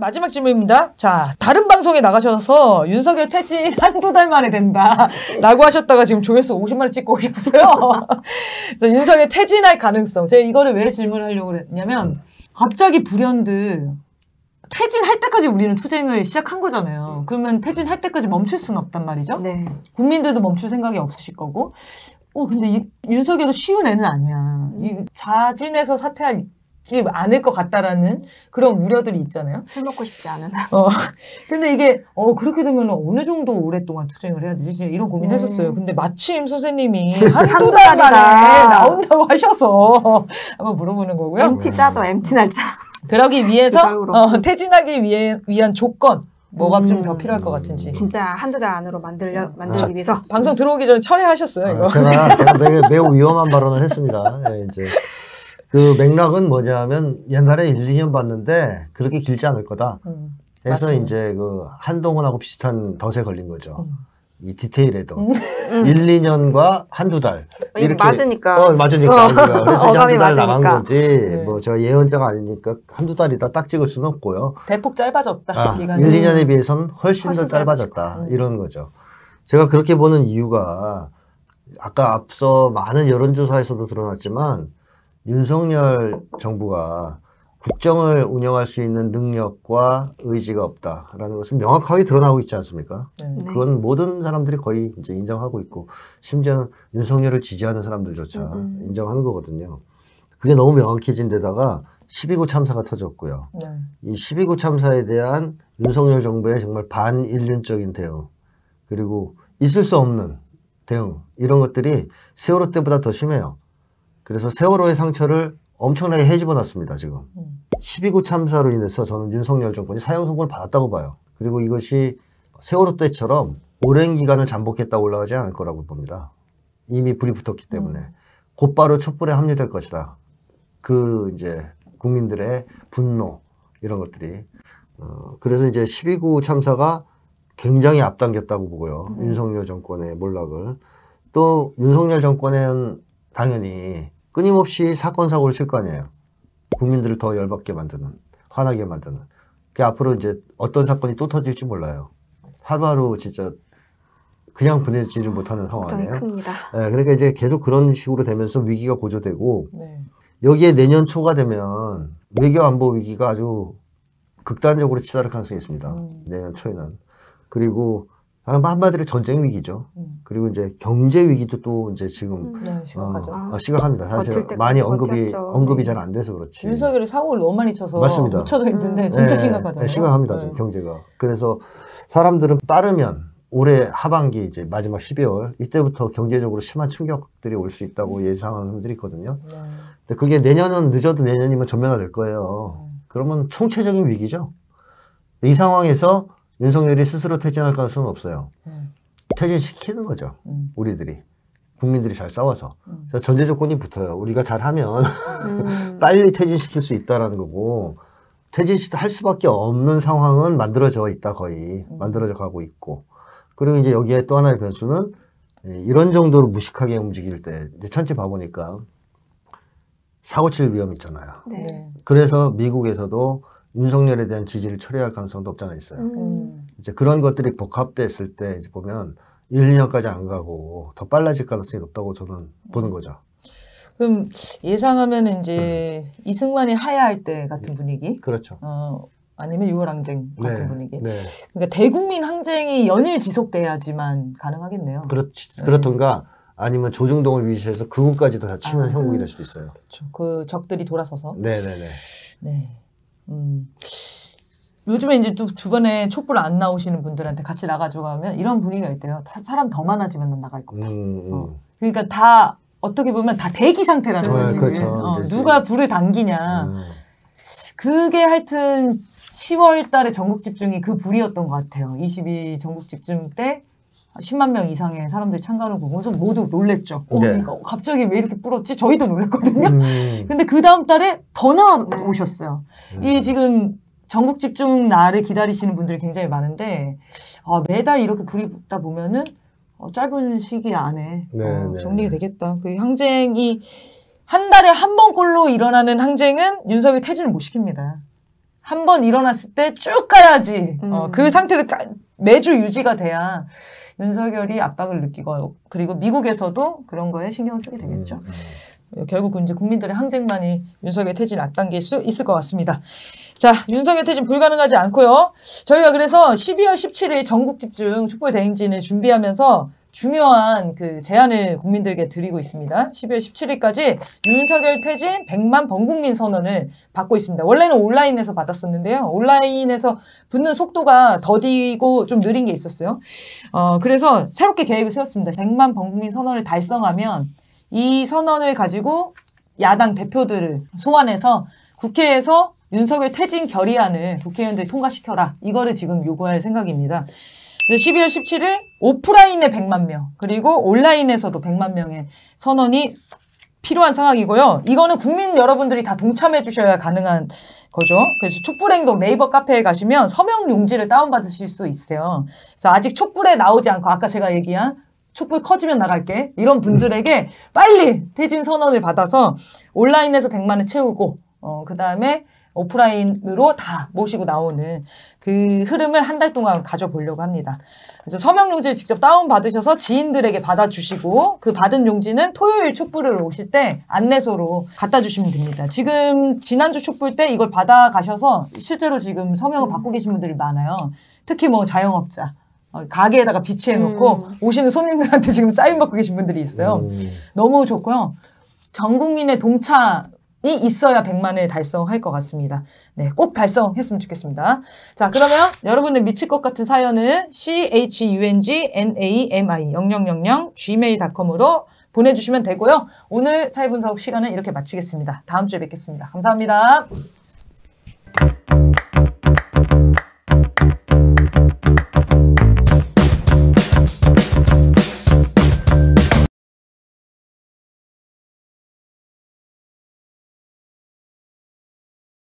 마지막 질문입니다. 자, 다른 방송에 나가셔서 윤석열 퇴진 한두 달 만에 된다 라고 하셨다가 지금 조회수 50만을 찍고 오셨어요. 그래서 윤석열 퇴진할 가능성, 제가 이거를 왜 질문하려고 했냐면, 갑자기 불현듯 퇴진할 때까지 우리는 투쟁을 시작한 거잖아요. 그러면 퇴진할 때까지 멈출 수는 없단 말이죠. 네. 국민들도 멈출 생각이 없으실 거고, 근데 윤석열도 쉬운 애는 아니야. 이 자진해서 사퇴할 지 않을 것 같다라는 그런 우려들이 있잖아요. 술 먹고 싶지 않은. 근데 이게 그렇게 되면 어느 정도 오랫동안 투쟁을 해야 되지? 이런 고민했었어요. 근데 마침 선생님이 한두 달 만에 나온다고 하셔서 한번 물어보는 거고요. MT 짜죠. MT 날짜. 그러기 위해서 퇴진하기 위한 조건. 뭐가 좀 더 필요할 것 같은지. 진짜 한두 달 안으로 만들기 위해서. 방송 들어오기 전에 철회하셨어요. 이거. 제가 되게 매우 위험한 발언을 했습니다. 이제. 그 맥락은 뭐냐면 옛날에 1, 2년 봤는데 그렇게 길지 않을 거다. 해서 맞습니다. 이제 그 한동훈하고 비슷한 덫에 걸린 거죠. 이 디테일에도 1, 2년과 한두 달 이렇게 맞으니까. 맞으니까. 그래서 이제 한두 달 나간 거지. 네. 뭐 제가 예언자가 아니니까 한두 달이다 딱 찍을 수는 없고요. 대폭 짧아졌다. 1, 2년에 비해서는 훨씬 더 짧아졌다. 이런 거죠. 제가 그렇게 보는 이유가 아까 앞서 많은 여론조사에서도 드러났지만 윤석열 정부가 국정을 운영할 수 있는 능력과 의지가 없다라는 것은 명확하게 드러나고 있지 않습니까? 네. 그건 모든 사람들이 거의 이제 인정하고 있고, 심지어는 윤석열을 지지하는 사람들조차 인정하는 거거든요. 그게 너무 명확해진 데다가 12구 참사가 터졌고요. 네. 이 12구 참사에 대한 윤석열 정부의 정말 반인륜적인 대응, 그리고 있을 수 없는 대응, 이런 것들이 세월호 때보다 더 심해요. 그래서 세월호의 상처를 엄청나게 헤집어 놨습니다, 지금. 12구 참사로 인해서 저는 윤석열 정권이 사형선고를 받았다고 봐요. 그리고 이것이 세월호 때처럼 오랜 기간을 잠복했다 올라가지 않을 거라고 봅니다. 이미 불이 붙었기 때문에. 곧바로 촛불에 합류될 것이다. 그 이제 국민들의 분노, 이런 것들이. 그래서 이제 12구 참사가 굉장히 앞당겼다고 보고요. 윤석열 정권의 몰락을. 또 윤석열 정권은 당연히 끊임없이 사건 사고를 칠 거 아니에요. 국민들을 더 열받게 만드는, 화나게 만드는. 그 앞으로 이제 어떤 사건이 또 터질지 몰라요. 하루하루 진짜 그냥 보내지지 못하는 상황이에요. 큽니다. 네, 그러니까 이제 계속 그런 식으로 되면서 위기가 고조되고, 네. 여기에 내년 초가 되면 외교 안보 위기가 아주 극단적으로 치달을 가능성이 있습니다. 내년 초에는. 그리고 한마디로 전쟁 위기죠. 그리고 이제 경제 위기도 또 이제 지금 심각하죠. 심각합니다. 사실 많이 언급이 잘 안 돼서 그렇지. 윤석열이 사고를 너무 많이 쳐서 묻혀도 힘든데 진짜 심각하잖아요. 심각합니다. 지금 경제가. 그래서 사람들은 빠르면 올해 하반기 이제 마지막 12월 이때부터 경제적으로 심한 충격들이 올 수 있다고 예상하는 사람들이 있거든요. 근데 그게 내년은 늦어도 내년이면 전면화될 거예요. 그러면 총체적인 위기죠. 이 상황에서 윤석열이 스스로 퇴진할 가능성은 없어요. 퇴진시키는 거죠. 우리들이. 국민들이 잘 싸워서. 그래서 전제 조건이 붙어요. 우리가 잘하면 빨리 퇴진시킬 수 있다라는 거고, 퇴진할 수밖에 없는 상황은 만들어져 있다, 거의. 만들어져 가고 있고. 그리고 이제 여기에 또 하나의 변수는 이런 정도로 무식하게 움직일 때, 이제 천지 봐보니까 사고 칠 위험이 있잖아요. 네. 그래서 미국에서도 윤석열에 대한 지지를 철회할 가능성도 없잖아 있어요. 이제 그런 것들이 복합됐을 때 이제 보면 1, 2년까지 안 가고 더 빨라질 가능성이 높다고 저는 보는 거죠. 그럼 예상하면 이제 이승만이 하야할 때 같은 분위기? 그렇죠. 아니면 6월 항쟁 같은 분위기? 네. 그러니까 대국민 항쟁이 연일 지속돼야지만 가능하겠네요. 그렇던가. 아니면 조중동을 위시해서 그군까지도 다 치는 형국이 될 수도 있어요. 그렇죠. 그 적들이 돌아서서. 네네네. 네. 요즘에 이제 또 주변에 촛불 안 나오시는 분들한테 같이 나가지고 가면 이런 분위기가 있대요. 사람 더 많아지면 나갈 거다. 그러니까 다 어떻게 보면 다 대기 상태라는 거지. 그렇죠. 누가 불을 당기냐. 그게 하여튼 10월 달에 전국 집중이 그 불이었던 것 같아요. 22 전국 집중 때 10만 명 이상의 사람들이 참가하는 거 보면서 모두 놀랬죠. 네. 갑자기 왜 이렇게 불었지? 저희도 놀랬거든요. 근데 그 다음 달에 더 나오셨어요. 이 지금 전국 집중 날을 기다리시는 분들이 굉장히 많은데, 매달 이렇게 불이 붙다 보면은 짧은 시기 안에 정리가 되겠다. 그 항쟁이 한 달에 한 번꼴로 일어나는 항쟁은 윤석열 퇴진을 못 시킵니다. 한 번 일어났을 때 쭉 가야지. 그 상태를 매주 유지가 돼야 윤석열이 압박을 느끼고 그리고 미국에서도 그런 거에 신경 쓰게 되겠죠. 결국 이제 국민들의 항쟁만이 윤석열 퇴진을 앞당길 수 있을 것 같습니다. 자, 윤석열 퇴진 불가능하지 않고요. 저희가 그래서 12월 17일 전국 집중 촛불 대행진을 준비하면서 중요한 그 제안을 국민들에게 드리고 있습니다. 12월 17일까지 윤석열 퇴진 100만 범국민 선언을 받고 있습니다. 원래는 온라인에서 받았었는데요. 온라인에서 붙는 속도가 더디고 좀 느린 게 있었어요. 그래서 새롭게 계획을 세웠습니다. 100만 범국민 선언을 달성하면 이 선언을 가지고 야당 대표들을 소환해서 국회에서 윤석열 퇴진 결의안을 국회의원들이 통과시켜라. 이거를 지금 요구할 생각입니다. 12월 17일 오프라인에 100만 명 그리고 온라인에서도 100만 명의 선언이 필요한 상황이고요. 이거는 국민 여러분들이 다 동참해 주셔야 가능한 거죠. 그래서 촛불행동 네이버 카페에 가시면 서명 용지를 다운받으실 수 있어요. 그래서 아직 촛불에 나오지 않고 아까 제가 얘기한 촛불 커지면 나갈게 이런 분들에게 빨리 퇴진 선언을 받아서 온라인에서 100만을 채우고 그 다음에 오프라인으로 다 모시고 나오는 그 흐름을 한 달 동안 가져보려고 합니다. 그래서 서명 용지를 직접 다운받으셔서 지인들에게 받아주시고 그 받은 용지는 토요일 촛불을 오실 때 안내소로 갖다 주시면 됩니다. 지금 지난주 촛불 때 이걸 받아가셔서 실제로 지금 서명을 받고 계신 분들이 많아요. 특히 뭐 자영업자 가게에다가 비치해놓고 오시는 손님들한테 지금 사인받고 계신 분들이 있어요. 너무 좋고요. 전 국민의 동차 이 있어야 100만을 달성할 것 같습니다. 네, 꼭 달성했으면 좋겠습니다. 자, 그러면 여러분들 미칠 것 같은 사연은 chungnami0000@gmail.com으로 보내주시면 되고요. 오늘 사회분석 시간은 이렇게 마치겠습니다. 다음 주에 뵙겠습니다. 감사합니다.